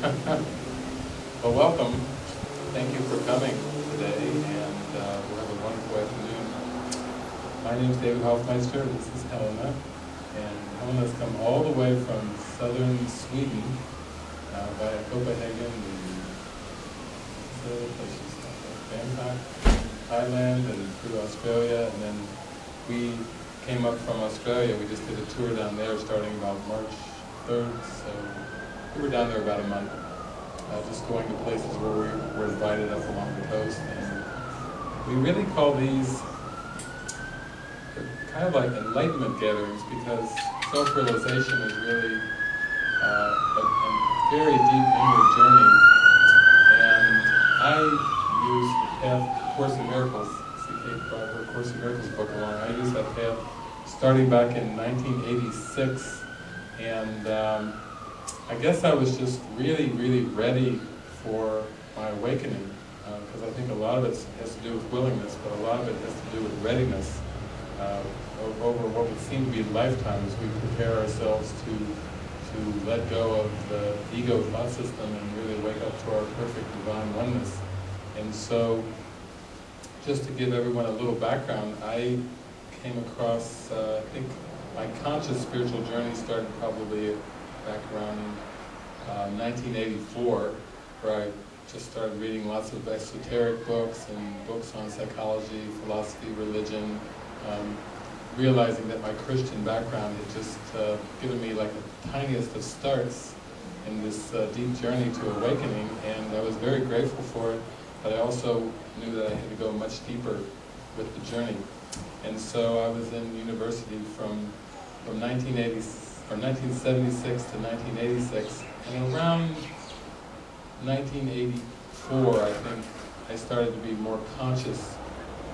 Well, welcome. Thank you for coming today, and we'll have a wonderful afternoon. My name is David Hoffmeister. This is Helena, and Helena's come all the way from southern Sweden via Copenhagen, and places like Bangkok, Thailand, and through Australia, and then we came up from Australia. We just did a tour down there starting about March 3rd, so we were down there about a month, just going to places where we were invited up along the coast. And we really call these kind of like enlightenment gatherings, because self-realization is really a very deep inward journey. And I use the path, Course in Miracles, her Course in Miracles book along. I used that path starting back in 1986, and I guess I was just really, really ready for my awakening, because I think a lot of it has to do with willingness, but a lot of it has to do with readiness over what would seem to be lifetimes. We prepare ourselves to let go of the ego thought system and really wake up to our perfect divine oneness. And so, just to give everyone a little background, I came across, I think my conscious spiritual journey started probably back around 1984, where I just started reading lots of esoteric books and books on psychology, philosophy, religion, realizing that my Christian background had just given me like the tiniest of starts in this deep journey to awakening, and I was very grateful for it. But I also knew that I had to go much deeper with the journey. And so I was in university from 1976 to 1986, and around 1984, I think, I started to be more conscious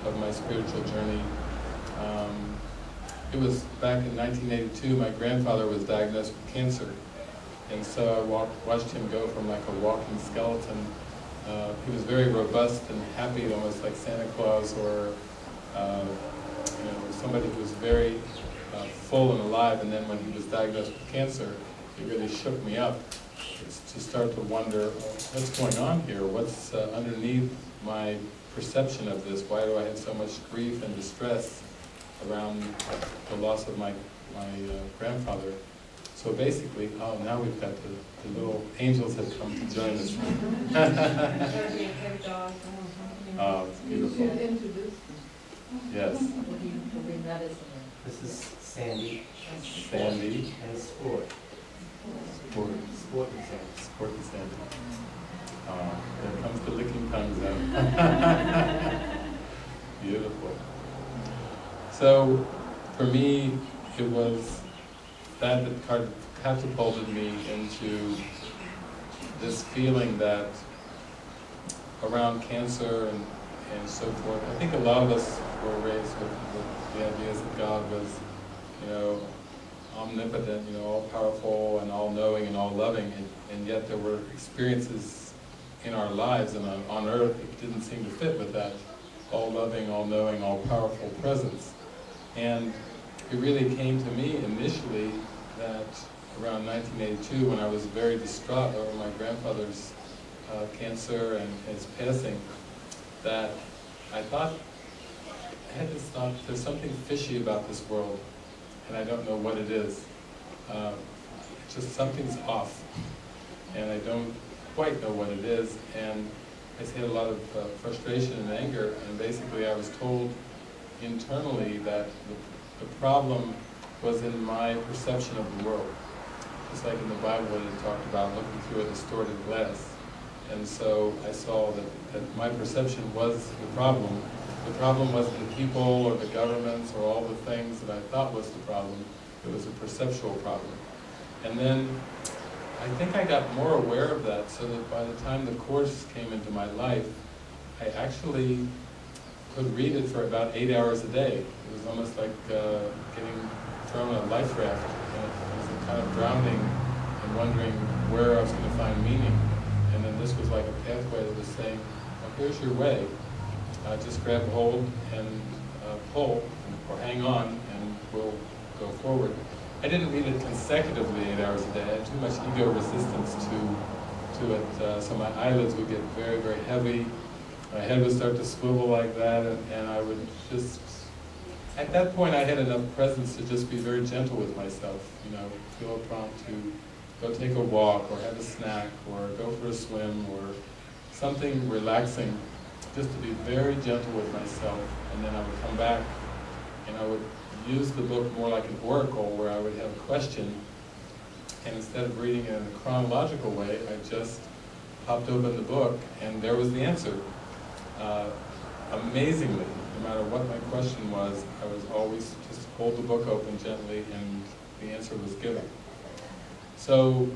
of my spiritual journey. It was back in 1982, my grandfather was diagnosed with cancer, and so I watched him go from like a walking skeleton. He was very robust and happy, almost like Santa Claus, or you know, somebody who was very full and alive. And then when he was diagnosed with cancer, it really shook me up to start to wonder, what's going on here? What's underneath my perception of this? Why do I have so much grief and distress around the loss of my grandfather? So basically, oh, now we've got the little angels have come to join us. Oh, it's beautiful. Yes. This is Sandy. Sandy. And Sport. Sport. Sport and Sandy. Sport and Sandy. Oh, there comes the licking tongues out. Beautiful. So, for me, it was that catapulted me into this feeling that around cancer and so forth. I think a lot of us were raised with the ideas that God was, you know, omnipotent, you know, all-powerful and all-knowing and all-loving, and yet there were experiences in our lives and on earth that didn't seem to fit with that all-loving, all-knowing, all-powerful presence. And it really came to me initially that around 1982, when I was very distraught over my grandfather's cancer and his passing, that I thought, I had this thought, there's something fishy about this world, and I don't know what it is. Just something's off, and I don't quite know what it is, and it's had a lot of frustration and anger, and basically I was told internally that the problem was in my perception of the world. Just like in the Bible when it talked about looking through a distorted glass. And so I saw that my perception was the problem. The problem wasn't the people or the governments or all the things that I thought was the problem. It was a perceptual problem. And then I think I got more aware of that, so that by the time the Course came into my life, I actually could read it for about 8 hours a day. It was almost like getting thrown a life raft. It was kind of drowning and wondering where I was going to find meaning. And then this was like a pathway that was saying, well, here's your way. Just grab hold and pull, or hang on, and we'll go forward. I didn't read it consecutively 8 hours a day. I had too much ego resistance to it, so my eyelids would get very, very heavy. My head would start to swivel like that, and I would just, at that point I had enough presence to just be very gentle with myself, you know, feel a prompt to go take a walk, or have a snack, or go for a swim, or something relaxing, just to be very gentle with myself, and then I would come back, and I would use the book more like an oracle, where I would have a question, and instead of reading it in a chronological way, I just popped open the book, and there was the answer. Amazingly, no matter what my question was, I was always just hold the book open gently, and the answer was given. So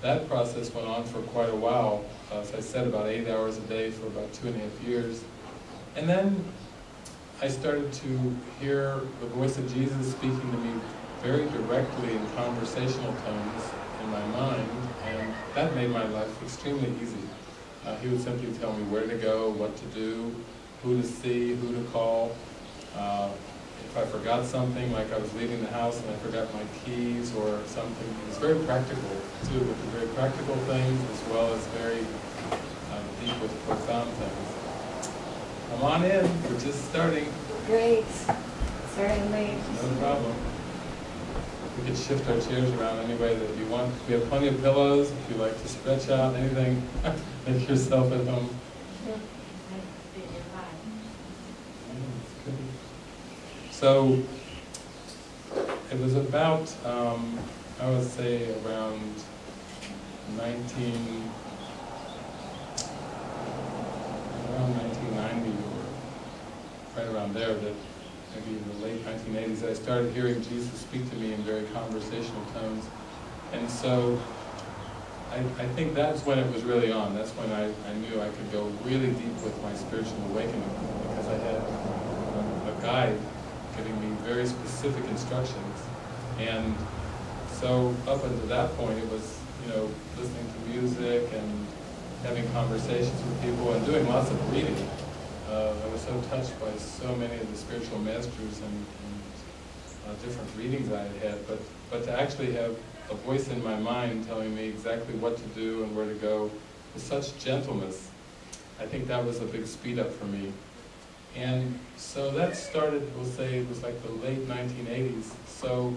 that process went on for quite a while, as I said, about 8 hours a day for about 2.5 years. And then I started to hear the voice of Jesus speaking to me very directly in conversational tones in my mind, and that made my life extremely easy. He would simply tell me where to go, what to do, who to see, who to call. If I forgot something, like I was leaving the house and I forgot my keys or something, it was very practical too, with the very practical things as well as very deep with profound things. Come on in, we're just starting. Great, certainly. No problem. We can shift our chairs around any way that you want. We have plenty of pillows if you like to stretch out, anything. Make yourself at home. Sure. So it was about, I would say, around 1990 or right around there, that maybe in the late 1980s, I started hearing Jesus speak to me in very conversational tones. And so I think that's when it was really on. That's when I knew I could go really deep with my spiritual awakening, because I had a guide giving me very specific instructions. And so up until that point, it was, you know, listening to music and having conversations with people and doing lots of reading. I was so touched by so many of the spiritual masters and different readings I had, but to actually have a voice in my mind telling me exactly what to do and where to go with such gentleness, I think that was a big speed up for me. And so that started, we'll say, it was like the late 1980s. So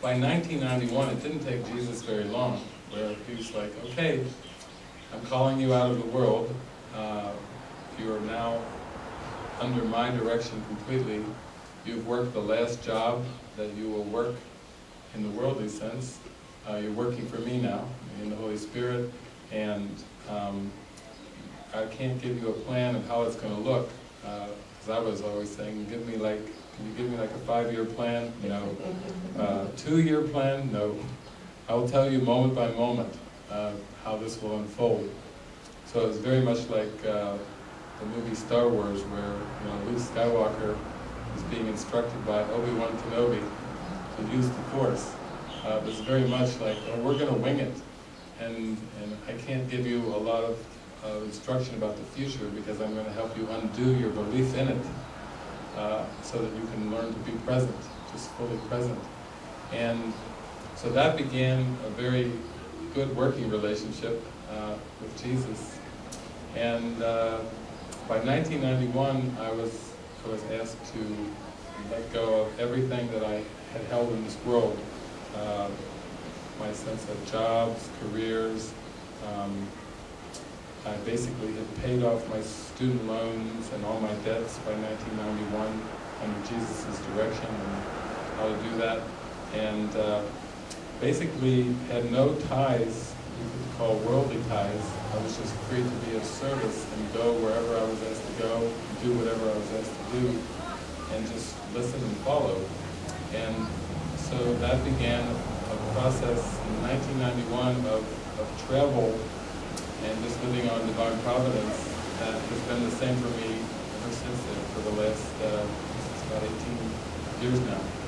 by 1991, it didn't take Jesus very long, where he was like, okay, I'm calling you out of the world. You are now under my direction completely. You've worked the last job that you will work in the worldly sense. You're working for me now in the Holy Spirit, and I can't give you a plan of how it's going to look. Because I was always saying, can you give me like a 5-year plan? No. 2-year plan? No. I will tell you moment by moment how this will unfold. So it was very much like the movie Star Wars, where, you know, Luke Skywalker is being instructed by Obi-Wan Kenobi to use the Force. It was very much like, oh, we're going to wing it, and I can't give you a lot of instruction about the future, because I'm going to help you undo your belief in it, so that you can learn to be present, just fully present. And so that began a very good working relationship with Jesus. And by 1991, I was asked to let go of everything that I had held in this world, my sense of jobs, careers. I basically had paid off my student loans and all my debts by 1991 under Jesus' direction and how to do that. And basically had no ties, you could call worldly ties. I was just free to be of service and go wherever I was asked to go, do whatever I was asked to do, and just listen and follow. And so that began a process in 1991 of travel and just living on divine providence that has been the same for me ever since then, for the last about 18 years now.